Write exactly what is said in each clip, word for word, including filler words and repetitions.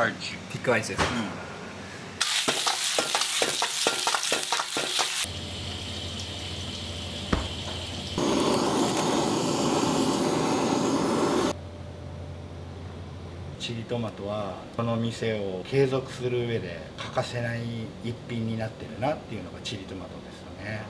クアイチ。ピックアイチです。うんチリトマトはこの店を継続する上で欠かせない一品になってるなっていうのがチリトマトですよね。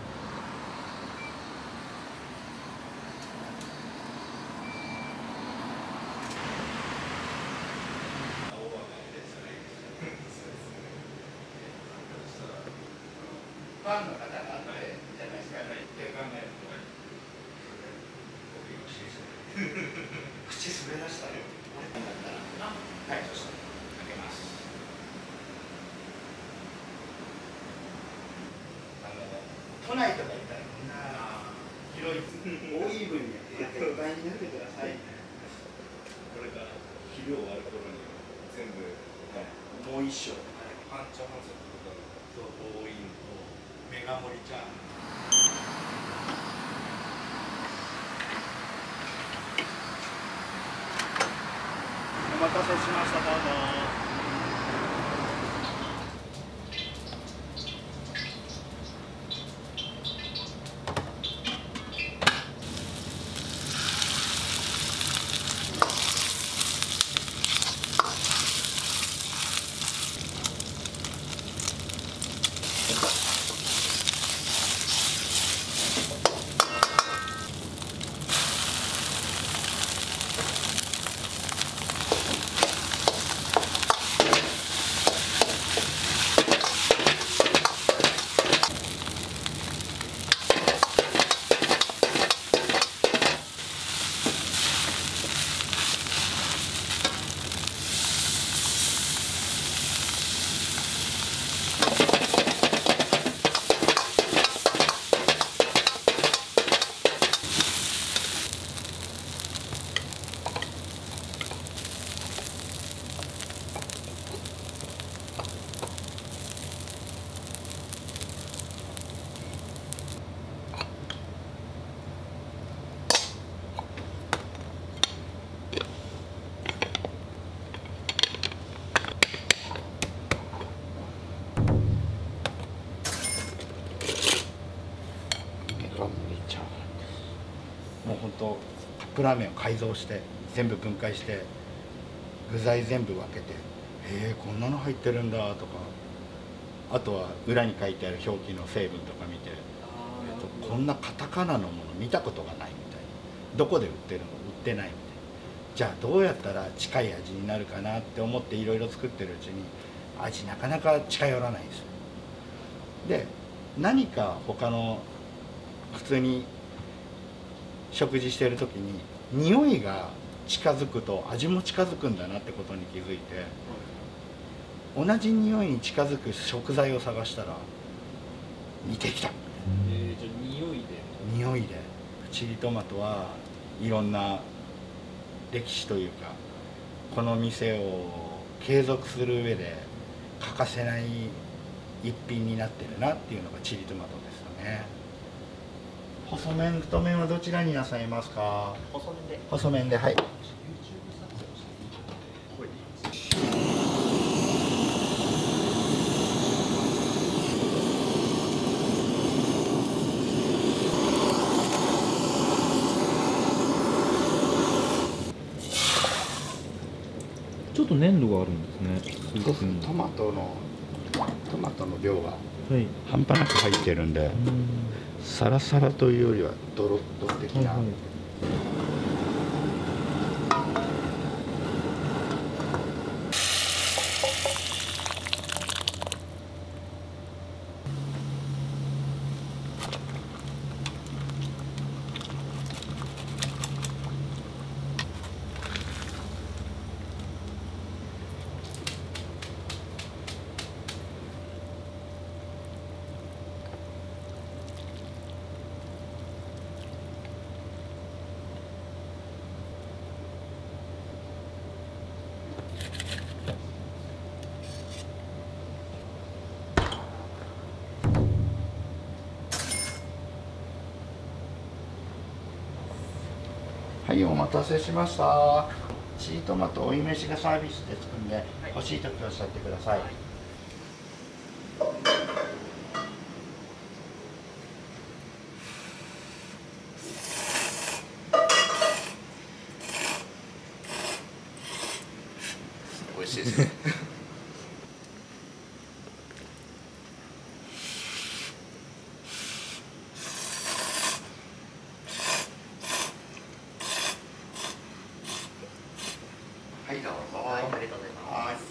口滑らしたよ。はい、そしたらかけます。あの都内とか行ったらこんな広い多い分には絶対になってください。これから肥料終わる頃には全部、はい、もう一升半茶半茶とか多いのとメガ盛り茶。お待たせしました。どうぞ。もう本当カップラーメンを改造して全部分解して具材全部分けて「えー、こんなの入ってるんだ」とか、あとは裏に書いてある表記の成分とか見て、えとこんなカタカナのもの見たことがないみたいな、どこで売ってるの売ってないみたいな、じゃあどうやったら近い味になるかなって思っていろいろ作ってるうちに味なかなか近寄らないですよ。で何か他の普通に食事してる時に匂いが近づくと味も近づくんだなってことに気づいて、同じ匂いに近づく食材を探したら似てきた。えー、じゃあ匂いで匂いでチリトマトはいろんな歴史というかこの店を継続する上で欠かせない一品になってるなっていうのがチリトマトですよね。細麺と麺はどちらになさいますか？細麺で。細麺で、はい。ちょっと粘度があるんですね。すごくトマトのトマトの量が半端なく入ってるんで。はい、サラサラというよりはドロッド的な。はいはい、はい、お待たせしました。チリトマト追い飯がサービスですんで、はい、欲しい時はおっしゃってください。美味しいですね。はい、どうぞ。はい、ありがとうございます。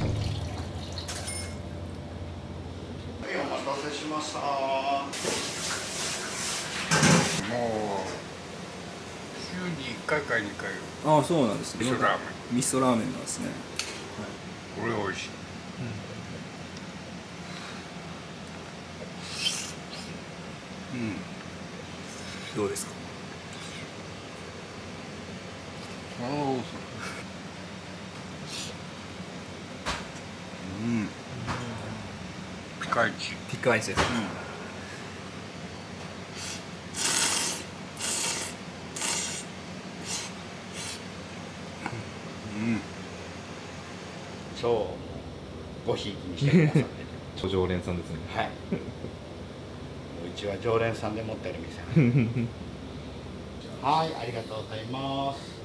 お待たせしました。もう週にいっかいかにかい。ああ、そうなんですね。味噌ラーメン。味噌ラーメンなんですね。はい、これ美味しい。うん。うん、どうですか。ああ、そう。うん。ピカイチ。ピカイチです。うん。そう、ごひいきにしてくださって。常連さんですね。はい。うちは常連さんで持ってる店。はい、ありがとうございます。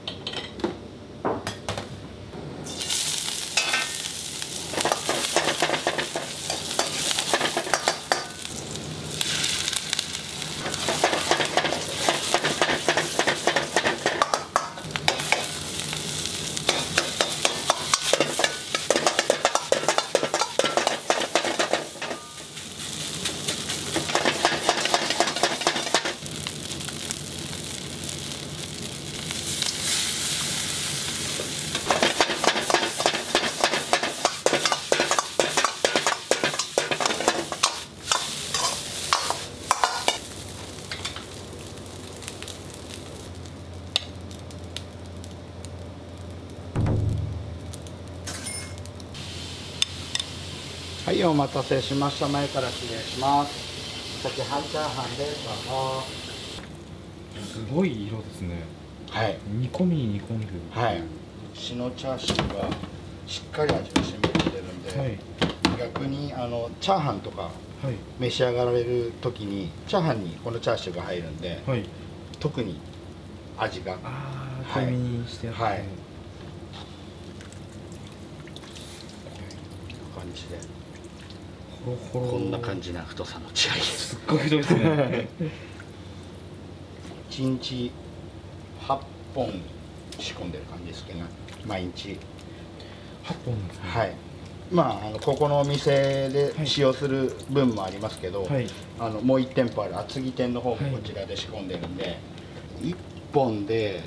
はい、お待たせしました。前から失礼します。鮭半チャーハンです。すごい色ですね。はい。煮込み煮込み。はい。シノチャーシーはしっかり味が染み込んでるんで、はい、逆にあのチャーハンとか召し上がられる時に、はい、チャーハンにこのチャーシューが入るんで、はい、特に味が濃いにしてやって、はい。はい、感じで。こんな感じな太さのチャーシュー。すっごい太いですね。一日はっぽん仕込んでる感じですけど、毎日。はっぽんなんですね。はい。まあ、あのここのお店で使用する分もありますけど、はい、あのもういちてんぽある厚木店の方もこちらで仕込んでるんで、はい、いっぽんで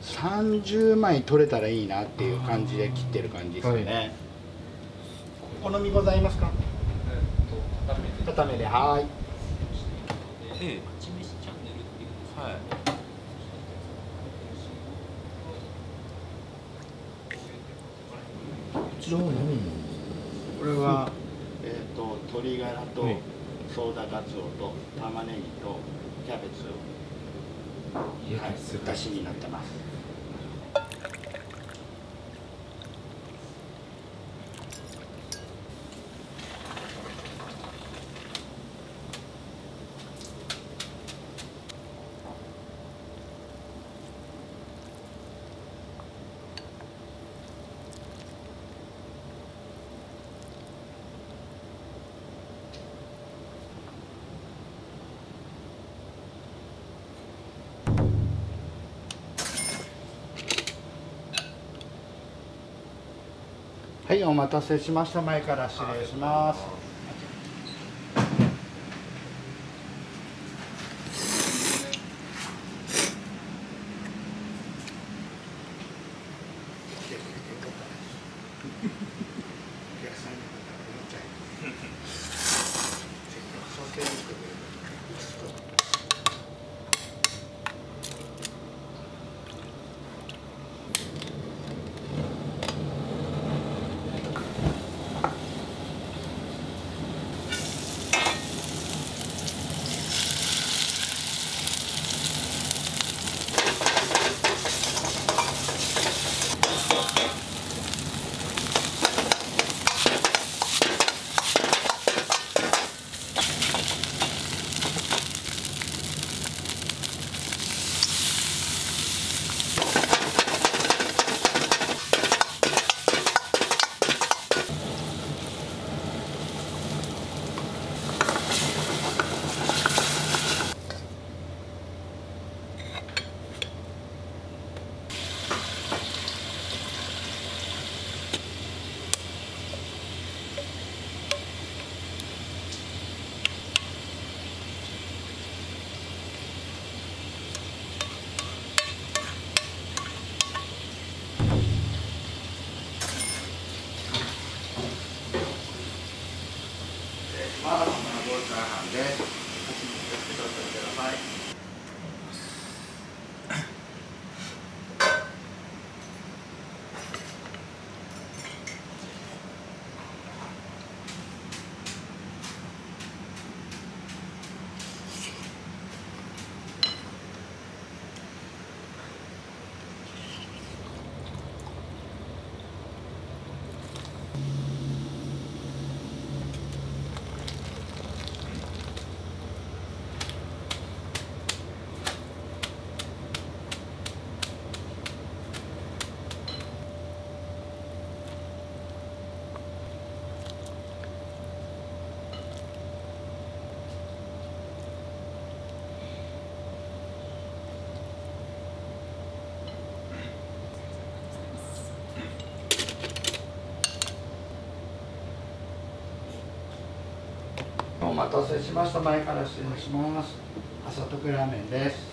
さんじゅうまい取れたらいいなっていう感じで切ってる感じですよね。はい、お好みございますか？畳で、はい。ええ、はい。うちらは何になるんですか？これは、えー、と鶏ガラとソーダガツオと玉ねぎとキャベツを、はい、だしになってます。はい、お待たせしました。前から失礼します。お待たせしました。前から失礼します。朝徳ラーメンです。